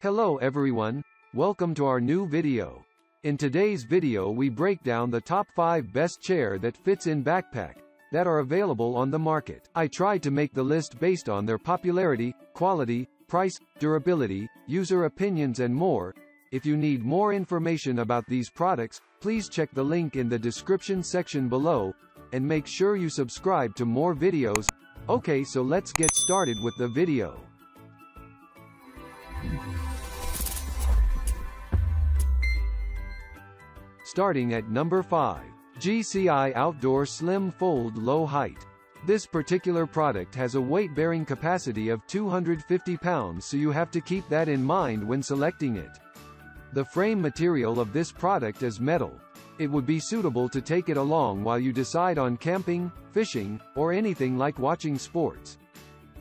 Hello everyone, welcome to our new video. In today's video we break down the top 5 best chair that fits in backpack, that are available on the market. I tried to make the list based on their popularity, quality, price, durability, user opinions and more. If you need more information about these products, please check the link in the description section below, and make sure you subscribe to more videos. Okay, so let's get started with the video. Starting at number 5. GCI Outdoor Slim Fold Low Height. This particular product has a weight-bearing capacity of 250 pounds, so you have to keep that in mind when selecting it. The frame material of this product is metal. It would be suitable to take it along while you decide on camping, fishing, or anything like watching sports.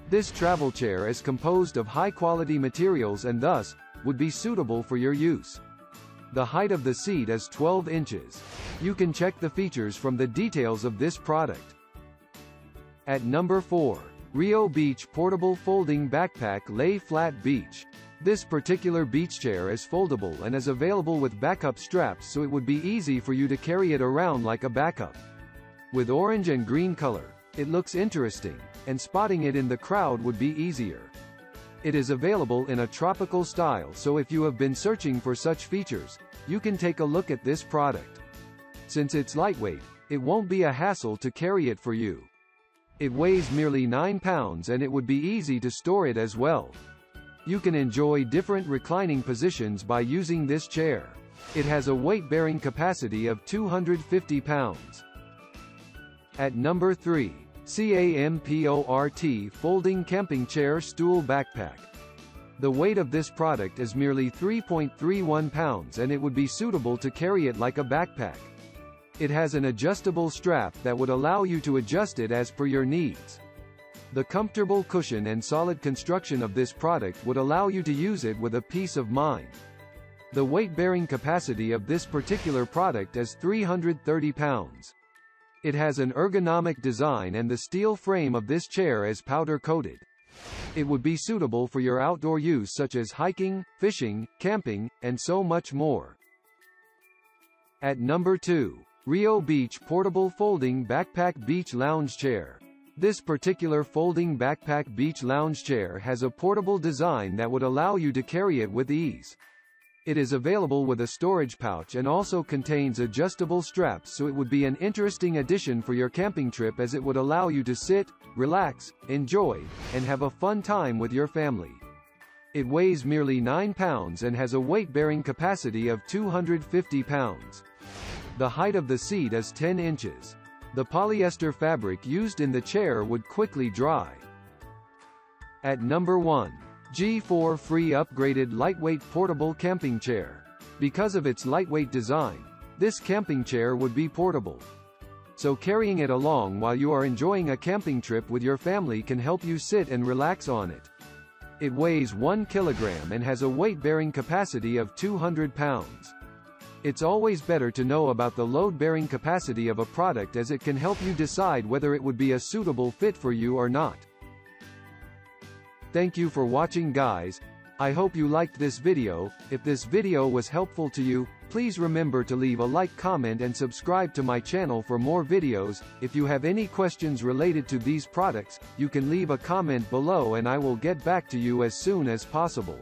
This travel chair is composed of high-quality materials and thus, would be suitable for your use. The height of the seat is 12 inches. You can check the features from the details of this product. At number 4. Rio Beach Portable Folding Backpack Lay Flat Beach. This particular beach chair is foldable and is available with backup straps, so it would be easy for you to carry it around like a backup. With orange and green color, it looks interesting, and spotting it in the crowd would be easier. It is available in a tropical style, so if you have been searching for such features, you can take a look at this product. Since it's lightweight, it won't be a hassle to carry it for you. It weighs merely 9 pounds and it would be easy to store it as well. You can enjoy different reclining positions by using this chair. It has a weight-bearing capacity of 250 pounds. At number 3. CAMPORT Folding Camping Chair Stool Backpack. The weight of this product is merely 3.31 pounds and it would be suitable to carry it like a backpack. It has an adjustable strap that would allow you to adjust it as per your needs. The comfortable cushion and solid construction of this product would allow you to use it with a peace of mind. The weight-bearing capacity of this particular product is 330 pounds. It has an ergonomic design and the steel frame of this chair is powder-coated. It would be suitable for your outdoor use such as hiking, fishing, camping, and so much more. At number 2. Rio Beach Portable Folding Backpack Beach Lounge Chair. This particular folding backpack beach lounge chair has a portable design that would allow you to carry it with ease. It is available with a storage pouch and also contains adjustable straps, so it would be an interesting addition for your camping trip as it would allow you to sit, relax, enjoy, and have a fun time with your family. It weighs merely 9 pounds and has a weight-bearing capacity of 250 pounds. The height of the seat is 10 inches. The polyester fabric used in the chair would quickly dry. At number 1. G4Free Upgraded Lightweight Portable Camping Chair. Because of its lightweight design, this camping chair would be portable. So carrying it along while you are enjoying a camping trip with your family can help you sit and relax on it. It weighs 1 kilogram and has a weight-bearing capacity of 200 pounds. It's always better to know about the load-bearing capacity of a product as it can help you decide whether it would be a suitable fit for you or not. Thank you for watching, guys. I hope you liked this video. If this video was helpful to you, please remember to leave a like, comment and subscribe to my channel for more videos. If you have any questions related to these products, you can leave a comment below and I will get back to you as soon as possible.